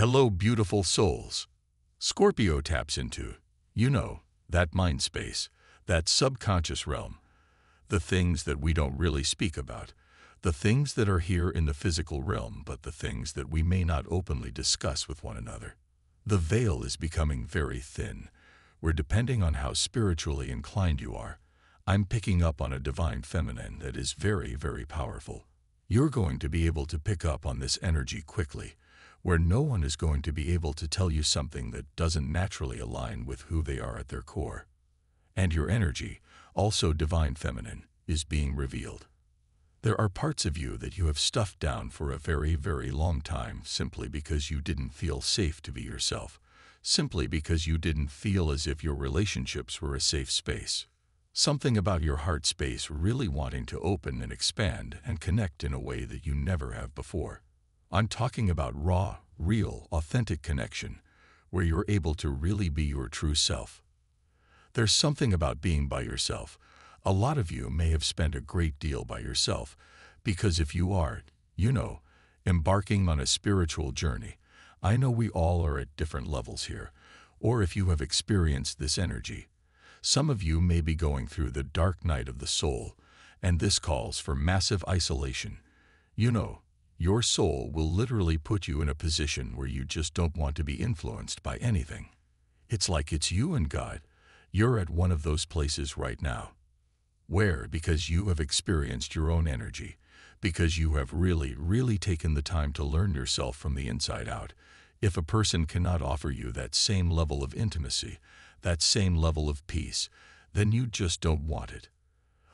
Hello, beautiful souls. Scorpio taps into, that mind space, that subconscious realm, the things that we don't really speak about, the things that are here in the physical realm, but the things that we may not openly discuss with one another. The veil is becoming very thin. We're depending on how spiritually inclined you are. I'm picking up on a divine feminine that is very, very powerful. You're going to be able to pick up on this energy quickly, where no one is going to be able to tell you something that doesn't naturally align with who they are at their core. And your energy, also divine feminine, is being revealed. There are parts of you that you have stuffed down for a very, very long time simply because you didn't feel safe to be yourself, simply because you didn't feel as if your relationships were a safe space. Something about your heart space really wanting to open and expand and connect in a way that you never have before. I'm talking about raw, real, authentic connection, where you're able to really be your true self. There's something about being by yourself. A lot of you may have spent a great deal by yourself, because if you are, embarking on a spiritual journey, I know we all are at different levels here, or if you have experienced this energy. Some of you may be going through the dark night of the soul, and this calls for massive isolation. Your soul will literally put you in a position where you just don't want to be influenced by anything. It's like it's you and God. You're at one of those places right now. Where, because you have experienced your own energy, because you have really, really taken the time to learn yourself from the inside out, if a person cannot offer you that same level of intimacy, that same level of peace, then you just don't want it.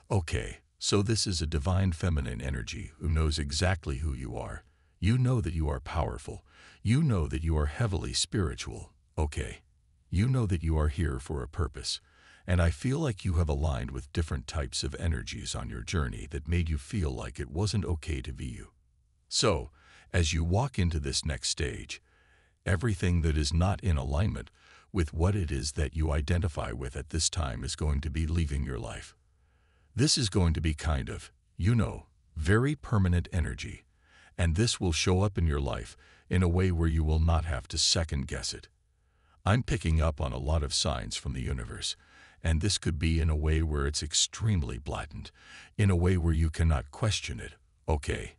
Okay. So this is a divine feminine energy who knows exactly who you are. You know that you are powerful. You know that you are heavily spiritual. Okay. You know that you are here for a purpose. And I feel like you have aligned with different types of energies on your journey that made you feel like it wasn't okay to be you. So, as you walk into this next stage, everything that is not in alignment with what it is that you identify with at this time is going to be leaving your life. This is going to be kind of, very permanent energy, and this will show up in your life in a way where you will not have to second-guess it. I'm picking up on a lot of signs from the universe, and this could be in a way where it's extremely blatant, in a way where you cannot question it. Okay,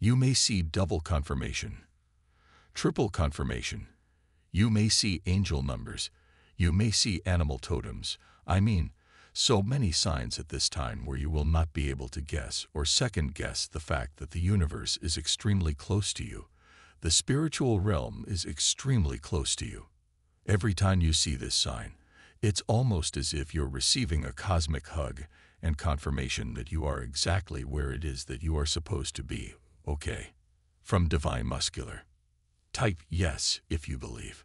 you may see double confirmation, triple confirmation. You may see angel numbers. You may see animal totems. So many signs at this time where you will not be able to guess or second-guess the fact that the universe is extremely close to you. The spiritual realm is extremely close to you. Every time you see this sign, it's almost as if you're receiving a cosmic hug and confirmation that you are exactly where it is that you are supposed to be. Okay. From Divine Masculine. Type yes if you believe.